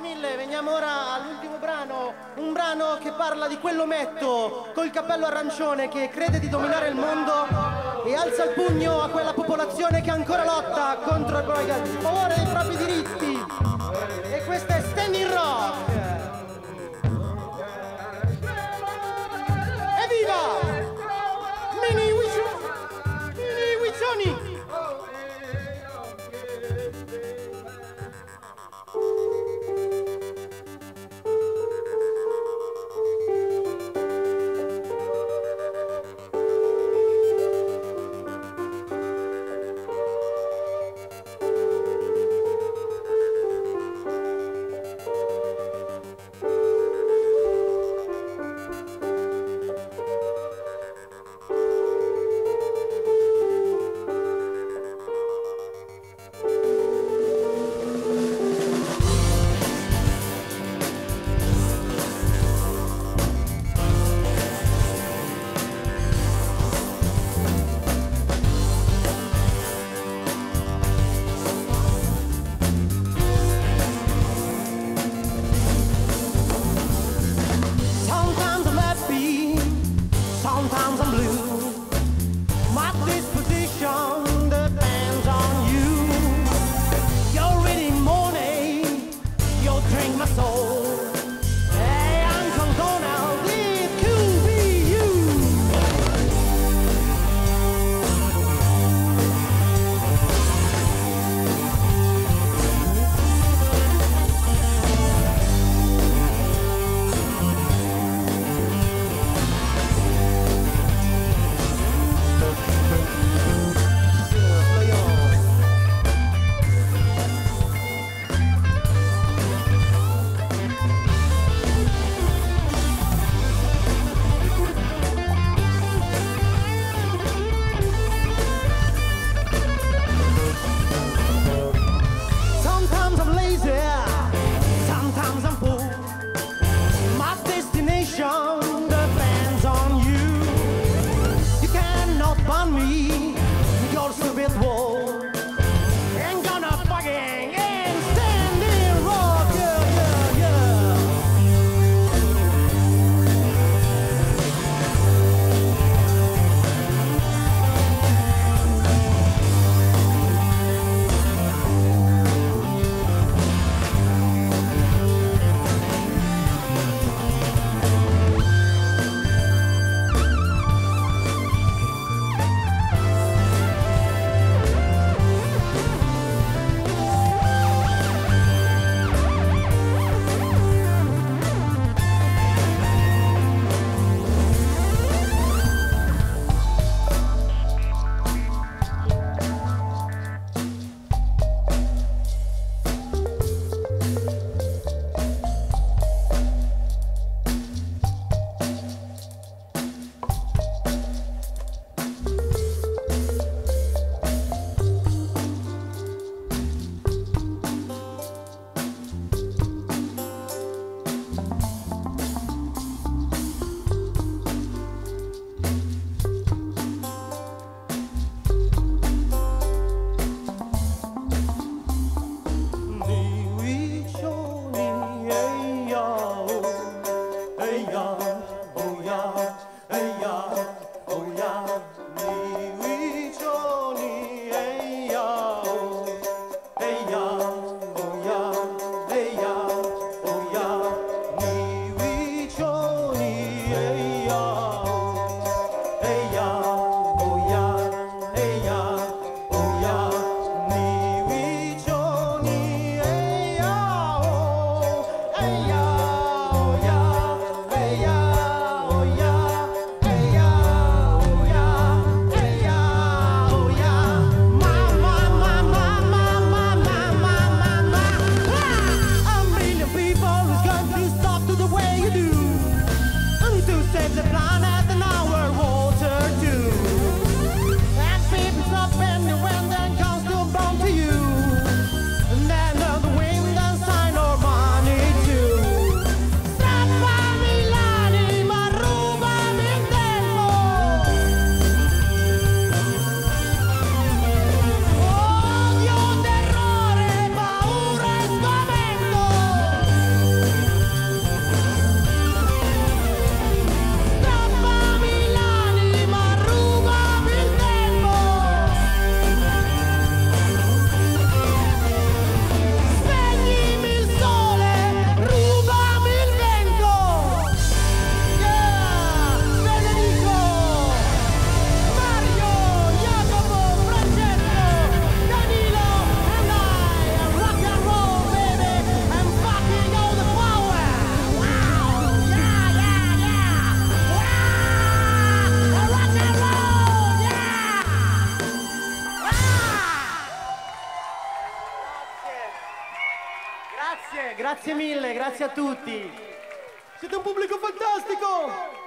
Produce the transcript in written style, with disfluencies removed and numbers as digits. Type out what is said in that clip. mille, veniamo ora all'ultimo brano, un brano che parla di quell'ometto col cappello arancione che crede di dominare il mondo e alza il pugno a quella popolazione che ancora lotta contro il favore dei propri diritti. E questa è Standing Rock. Grazie mille, grazie a tutti. Siete un pubblico fantastico!